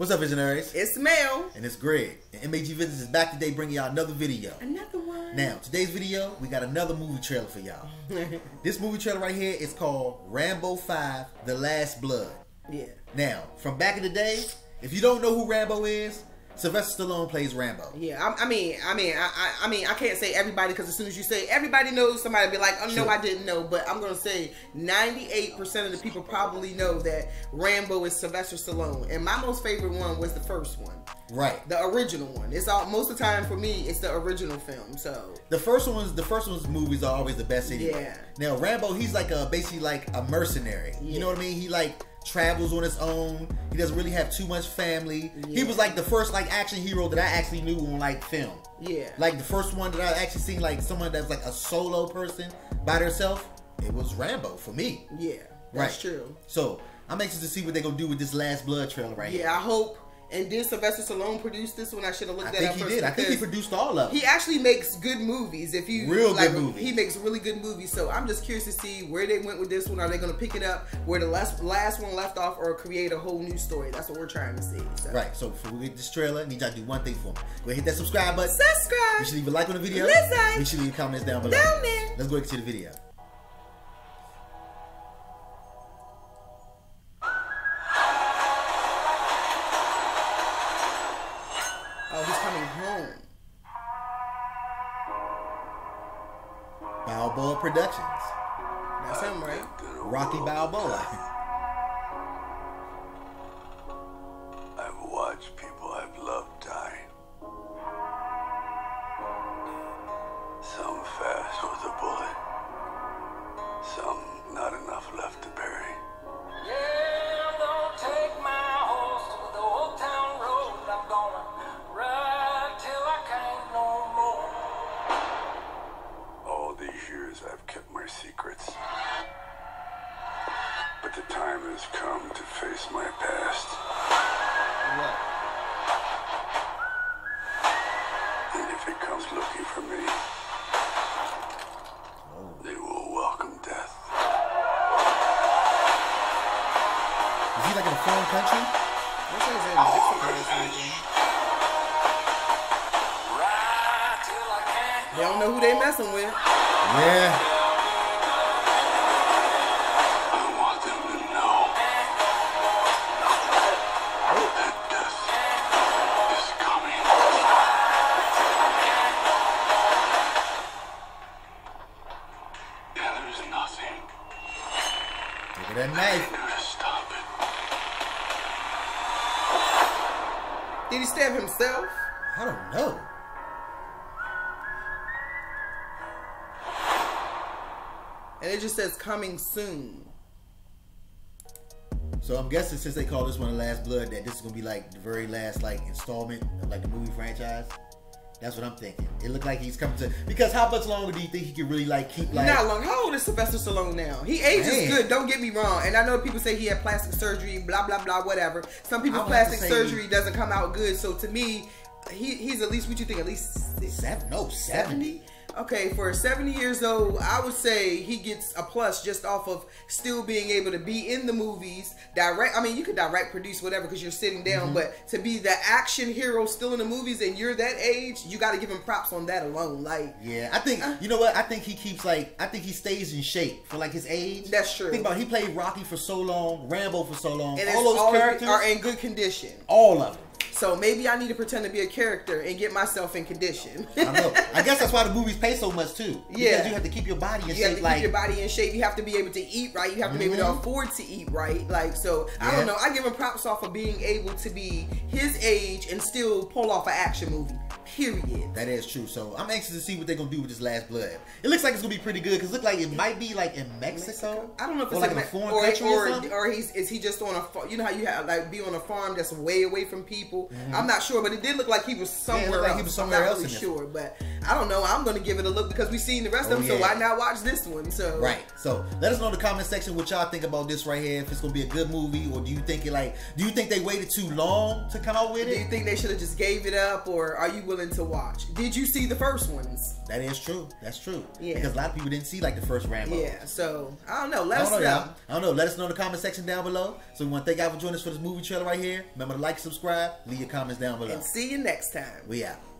What's up, Visionaries? It's Mel. And it's Greg. And M.A.G. Visions is back today bringing y'all another video. Another one. Now, today's video, we got another movie trailer for y'all. This movie trailer right here is called Rambo 5, The Last Blood. Yeah. Now, from back in the day, if you don't know who Rambo is, Sylvester Stallone plays Rambo. Yeah, I can't say everybody because as soon as you say everybody knows, somebody will be like, oh, no, I didn't know. But I'm going to say 98% of the people probably know that Rambo is Sylvester Stallone. And my most favorite one was the first one. Right. The original one. It's all, most of the time for me, it's the original film. So the first one's movies are always the best anyway. Yeah. Now, Rambo, he's like basically like a mercenary. Yeah. You know what I mean? He like travels on his own. He doesn't really have too much family. Yeah. He was like the first like action hero that I actually knew on like film. Yeah. Like the first one that I actually seen like someone that's like a solo person by herself. It was Rambo for me. Yeah. That's right. True. So I'm anxious to see what they're gonna do with this Last Blood trailer right here. Yeah, I hope. And did Sylvester Stallone produce this one? I should have looked that up first. I think he did. I think he produced all of them. He actually makes good movies. If you real like, good movies. He makes really good movies. So I'm just curious to see where they went with this one. Are they going to pick it up where the last one left off, or create a whole new story? That's what we're trying to see. So. Right. So before we get this trailer, I need y'all to do one thing for me. Go ahead, hit that subscribe button. Subscribe. You should leave a like on the video. Listen. You should leave comments down below. Down there. Let's go ahead and see the video. Balboa Productions. That's him, right? Rocky Balboa. I've watched people I've loved die. Some fast with a bullet. Some not enough left to bury. Yeah, I'm gonna take my horse to the old town road. I'm gonna ride till I can't no more. These years I've kept my secrets, but the time has come to face my past. What? And if it comes looking for me, they will welcome death. Is he like in a foreign country? This is in Mexico. They don't know who they messing with. Yeah. I want them to know that death is coming. Yeah, there's nothing. Look at that knife. I knew to stop it. Did he stab himself? I don't know. And it just says coming soon. So I'm guessing since they call this one The Last Blood, that this is gonna be like the very last like installment of like the movie franchise. That's what I'm thinking. It looked like he's coming to, because how much longer do you think he can really like keep like? Not long. How old is Sylvester Stallone now? He ages good. Don't get me wrong. And I know people say he had plastic surgery, blah blah blah, whatever. Some people's plastic surgery doesn't come out good. So to me, he's at least, what you think? At least 70. Okay, for 70 years old, I would say he gets a plus just off of still being able to be in the movies, direct. I mean, you could direct, produce, whatever, because you're sitting down, but to be the action hero still in the movies and you're that age, you got to give him props on that alone. Like, yeah, I think, you know what? I think he keeps like, I think he stays in shape for like his age. That's true. Think about it, he played Rocky for so long, Rambo for so long, and all those characters are in good condition. All of them. So maybe I need to pretend to be a character and get myself in condition. I know. I guess that's why the movies pay so much too. Yeah. Because you have to keep your body in shape. You have to keep your body in shape. You have to be able to eat right. You have to be able to afford to eat right. Like, so I don't know. I give him props off of being able to be his age and still pull off an action movie. Period. That is true. So I'm anxious to see what they're gonna do with this Last Blood. It looks like it's gonna be pretty good because it looks like it might be like in Mexico. I don't know if it's like a foreign country or is he just on a, you know how you have like be on a farm that's way away from people. I'm not sure, but it did look like he was somewhere else. He was somewhere else. I'm not really sure, but I don't know. I'm gonna give it a look because we've seen the rest of them. So why not watch this one? So right. So let us know in the comment section what y'all think about this right here. If it's gonna be a good movie, or do you think they waited too long to come out with it? Do you think they should have just gave it up, or are you willing willing to watch. Did you see the first ones? That is true. That's true. Yeah. Because a lot of people didn't see like the first Rambo. Yeah. So I don't know. Let us know. Let us know in the comment section down below. So we want to thank y'all for joining us for this movie trailer right here. Remember to like, subscribe, leave your comments down below. And see you next time. We out.